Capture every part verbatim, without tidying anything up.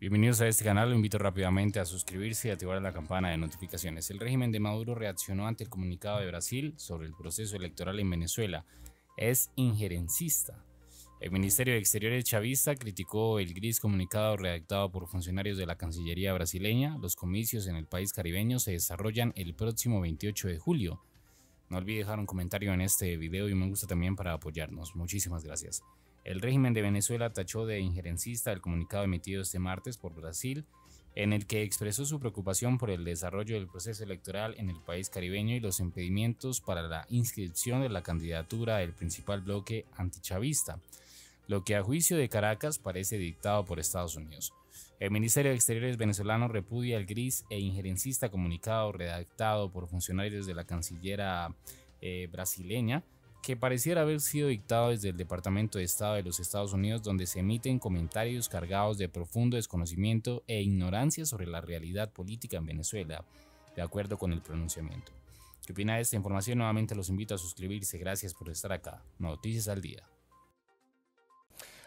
Bienvenidos a este canal, lo invito rápidamente a suscribirse y activar la campana de notificaciones. El régimen de Maduro reaccionó ante el comunicado de Brasil sobre el proceso electoral en Venezuela. Es injerencista. El Ministerio de Exteriores chavista criticó el gris comunicado redactado por funcionarios de la Cancillería brasileña. Los comicios en el país caribeño se desarrollan el próximo veintiocho de julio. No olvide dejar un comentario en este video y un me gusta también para apoyarnos. Muchísimas gracias. El régimen de Venezuela tachó de injerencista el comunicado emitido este martes por Brasil, en el que expresó su preocupación por el desarrollo del proceso electoral en el país caribeño y los impedimentos para la inscripción de la candidatura del principal bloque antichavista, lo que a juicio de Caracas parece dictado por Estados Unidos. El Ministerio de Exteriores venezolano repudia el gris e injerencista comunicado redactado por funcionarios de la Cancillería eh, brasileña, que pareciera haber sido dictado desde el Departamento de Estado de los Estados Unidos, donde se emiten comentarios cargados de profundo desconocimiento e ignorancia sobre la realidad política en Venezuela, de acuerdo con el pronunciamiento. ¿Qué opina de esta información? Nuevamente los invito a suscribirse. Gracias por estar acá. Noticias al Día.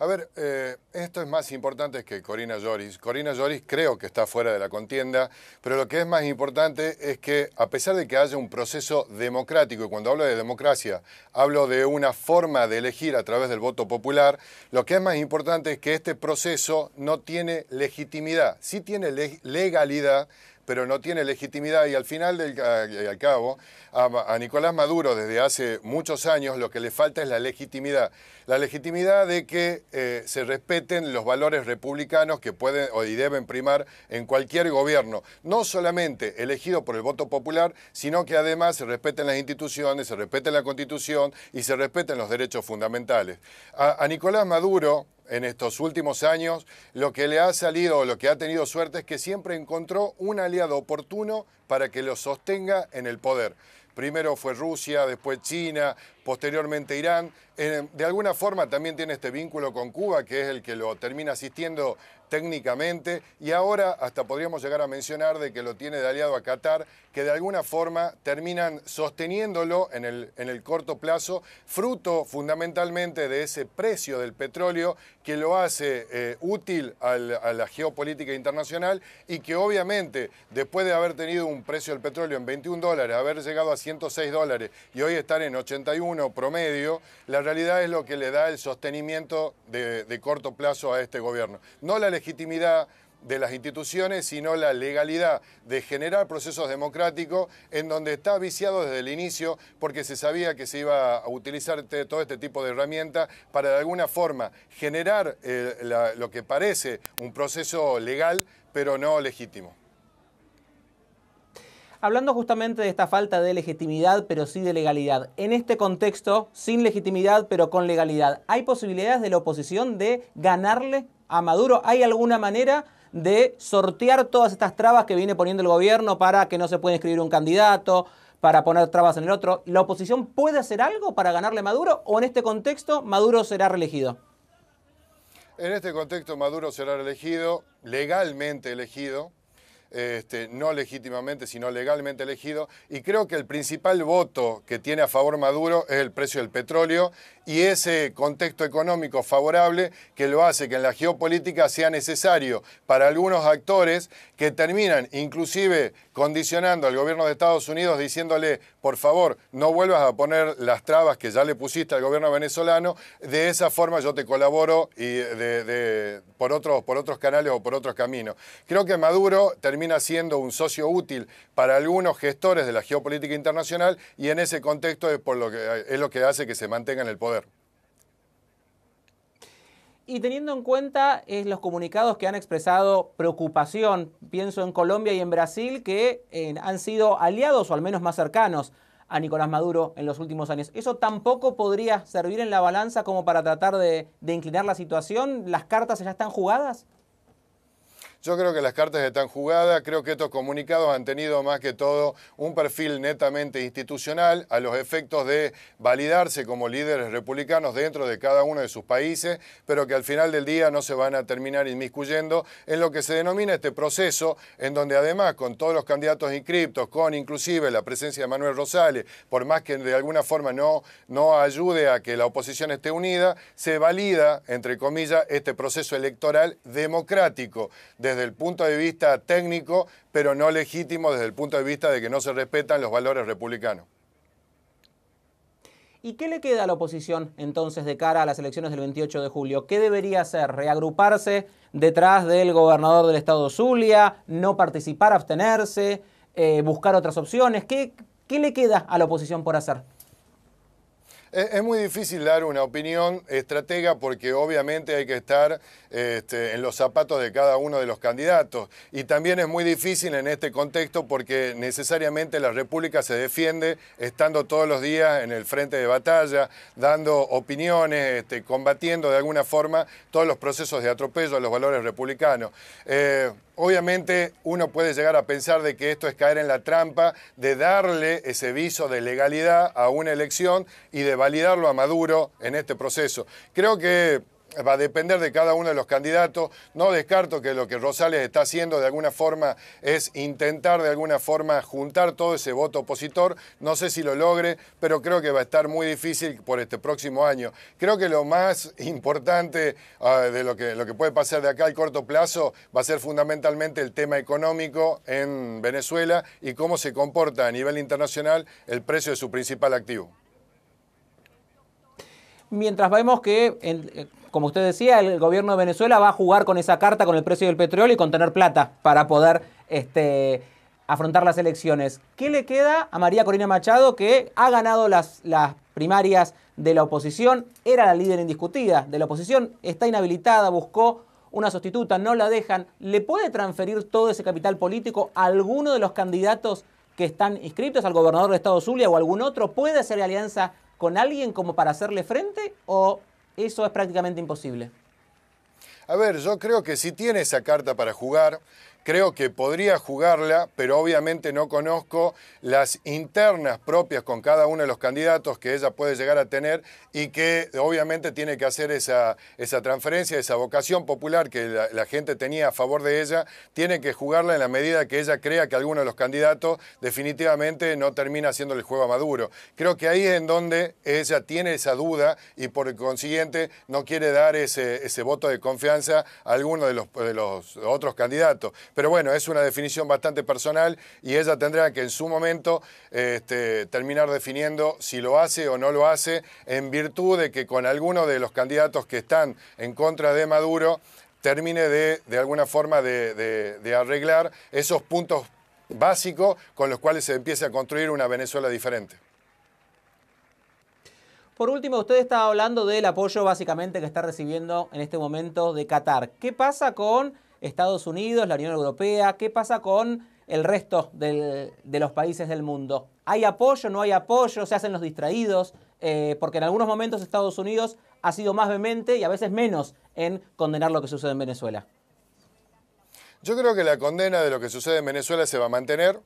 A ver, eh, esto es más importante que Corina Lloris. Corina Lloris creo que está fuera de la contienda, pero lo que es más importante es que, a pesar de que haya un proceso democrático, y cuando hablo de democracia, hablo de una forma de elegir a través del voto popular, lo que es más importante es que este proceso no tiene legitimidad. Sí tiene le- legalidad, pero no tiene legitimidad, y al final del al cabo, a, a Nicolás Maduro desde hace muchos años lo que le falta es la legitimidad. La legitimidad de que eh, se respeten los valores republicanos que pueden y deben primar en cualquier gobierno, no solamente elegido por el voto popular, sino que además se respeten las instituciones, se respeten la Constitución y se respeten los derechos fundamentales. A, a Nicolás Maduro, en estos últimos años, lo que le ha salido, o lo que ha tenido suerte, es que siempre encontró un aliado oportuno para que lo sostenga en el poder. Primero fue Rusia, después China, posteriormente Irán. De alguna forma también tiene este vínculo con Cuba, que es el que lo termina asistiendo técnicamente. Y ahora hasta podríamos llegar a mencionar de que lo tiene de aliado a Qatar, que de alguna forma terminan sosteniéndolo en el, en el corto plazo, fruto fundamentalmente de ese precio del petróleo que lo hace eh, útil al, a la geopolítica internacional y que obviamente después de haber tenido un precio del petróleo en veintiún dólares, haber llegado a ciento seis dólares y hoy estar en ochenta y uno promedio, la realidad es lo que le da el sostenimiento de, de corto plazo a este gobierno. No la legitimidad de las instituciones, sino la legalidad de generar procesos democráticos en donde está viciado desde el inicio porque se sabía que se iba a utilizar todo este tipo de herramientas para de alguna forma generar eh, la, lo que parece un proceso legal, pero no legítimo. Hablando justamente de esta falta de legitimidad, pero sí de legalidad. En este contexto, sin legitimidad, pero con legalidad, ¿hay posibilidades de la oposición de ganarle a Maduro? ¿Hay alguna manera de sortear todas estas trabas que viene poniendo el gobierno para que no se pueda inscribir un candidato, para poner trabas en el otro? ¿La oposición puede hacer algo para ganarle a Maduro o en este contexto Maduro será reelegido? En este contexto Maduro será reelegido, legalmente elegido. Este, no legítimamente, sino legalmente elegido, y creo que el principal voto que tiene a favor Maduro es el precio del petróleo y ese contexto económico favorable que lo hace que en la geopolítica sea necesario para algunos actores que terminan inclusive condicionando al gobierno de Estados Unidos diciéndole, por favor, no vuelvas a poner las trabas que ya le pusiste al gobierno venezolano, de esa forma yo te colaboro y de, de, por, otros, por otros canales o por otros caminos. Creo que Maduro termina termina siendo un socio útil para algunos gestores de la geopolítica internacional y en ese contexto es, por lo que, es lo que hace que se mantenga en el poder. Y teniendo en cuenta eh, los comunicados que han expresado preocupación, pienso en Colombia y en Brasil, que eh, han sido aliados o al menos más cercanos a Nicolás Maduro en los últimos años. ¿Eso tampoco podría servir en la balanza como para tratar de, de inclinar la situación? ¿Las cartas ya están jugadas? Yo creo que las cartas están jugadas, creo que estos comunicados han tenido más que todo un perfil netamente institucional a los efectos de validarse como líderes republicanos dentro de cada uno de sus países, pero que al final del día no se van a terminar inmiscuyendo en lo que se denomina este proceso, en donde además con todos los candidatos inscriptos, con inclusive la presencia de Manuel Rosales, por más que de alguna forma no, no ayude a que la oposición esté unida, se valida, entre comillas, este proceso electoral democrático desde el punto de vista técnico, pero no legítimo desde el punto de vista de que no se respetan los valores republicanos. ¿Y qué le queda a la oposición entonces de cara a las elecciones del veintiocho de julio? ¿Qué debería hacer? ¿Reagruparse detrás del gobernador del estado Zulia? ¿No participar, abstenerse? Eh, ¿Buscar otras opciones? ¿Qué, qué le queda a la oposición por hacer? Es muy difícil dar una opinión estratega porque obviamente hay que estar este, en los zapatos de cada uno de los candidatos, y también es muy difícil en este contexto porque necesariamente la República se defiende estando todos los días en el frente de batalla, dando opiniones, este, combatiendo de alguna forma todos los procesos de atropello a los valores republicanos. Eh, Obviamente uno puede llegar a pensar de que esto es caer en la trampa de darle ese viso de legalidad a una elección y de validarlo a Maduro en este proceso. Creo que va a depender de cada uno de los candidatos. No descarto que lo que Rosales está haciendo de alguna forma es intentar de alguna forma juntar todo ese voto opositor. No sé si lo logre, pero creo que va a estar muy difícil por este próximo año. Creo que lo más importante uh, de lo que, lo que puede pasar de acá al corto plazo va a ser fundamentalmente el tema económico en Venezuela y cómo se comporta a nivel internacional el precio de su principal activo. Mientras vemos que, en, como usted decía, el gobierno de Venezuela va a jugar con esa carta, con el precio del petróleo y con tener plata para poder este, afrontar las elecciones. ¿Qué le queda a María Corina Machado, que ha ganado las, las primarias de la oposición? Era la líder indiscutida de la oposición, está inhabilitada, buscó una sustituta, no la dejan. ¿Le puede transferir todo ese capital político a alguno de los candidatos que están inscritos, al gobernador del estado Zulia o algún otro? ¿Puede hacer alianza con alguien como para hacerle frente, o eso es prácticamente imposible? A ver, yo creo que sí tiene esa carta para jugar. Creo que podría jugarla, pero obviamente no conozco las internas propias con cada uno de los candidatos que ella puede llegar a tener y que obviamente tiene que hacer esa, esa transferencia, esa vocación popular que la, la gente tenía a favor de ella. Tiene que jugarla en la medida que ella crea que alguno de los candidatos definitivamente no termina haciendo el juego a Maduro. Creo que ahí es en donde ella tiene esa duda y por consiguiente no quiere dar ese, ese voto de confianza a alguno de los, de los otros candidatos. Pero bueno, es una definición bastante personal y ella tendrá que en su momento este, terminar definiendo si lo hace o no lo hace, en virtud de que con alguno de los candidatos que están en contra de Maduro termine de, de alguna forma de, de, de arreglar esos puntos básicos con los cuales se empiece a construir una Venezuela diferente. Por último, usted estaba hablando del apoyo básicamente que está recibiendo en este momento de Qatar. ¿Qué pasa con Estados Unidos, la Unión Europea? ¿Qué pasa con el resto del, de los países del mundo? ¿Hay apoyo? ¿No hay apoyo? ¿Se hacen los distraídos? Eh, porque en algunos momentos Estados Unidos ha sido más vehemente y a veces menos en condenar lo que sucede en Venezuela. Yo creo que la condena de lo que sucede en Venezuela se va a mantener.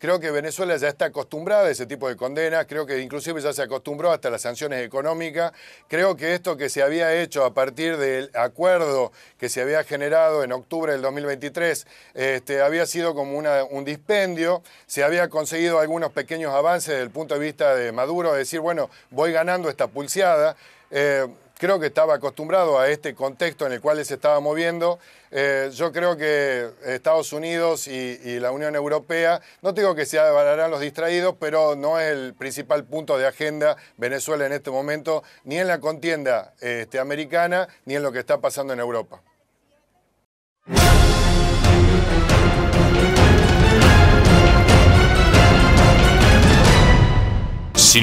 Creo que Venezuela ya está acostumbrada a ese tipo de condenas, creo que inclusive ya se acostumbró hasta las sanciones económicas. Creo que esto que se había hecho a partir del acuerdo que se había generado en octubre del dos mil veintitrés este, había sido como una, un dispendio, se había conseguido algunos pequeños avances desde el punto de vista de Maduro, de decir, bueno, voy ganando esta pulseada. Eh, Creo que estaba acostumbrado a este contexto en el cual se estaba moviendo. Eh, yo creo que Estados Unidos y, y la Unión Europea, no digo que se avalarán los distraídos, pero no es el principal punto de agenda Venezuela en este momento, ni en la contienda este, americana, ni en lo que está pasando en Europa. Si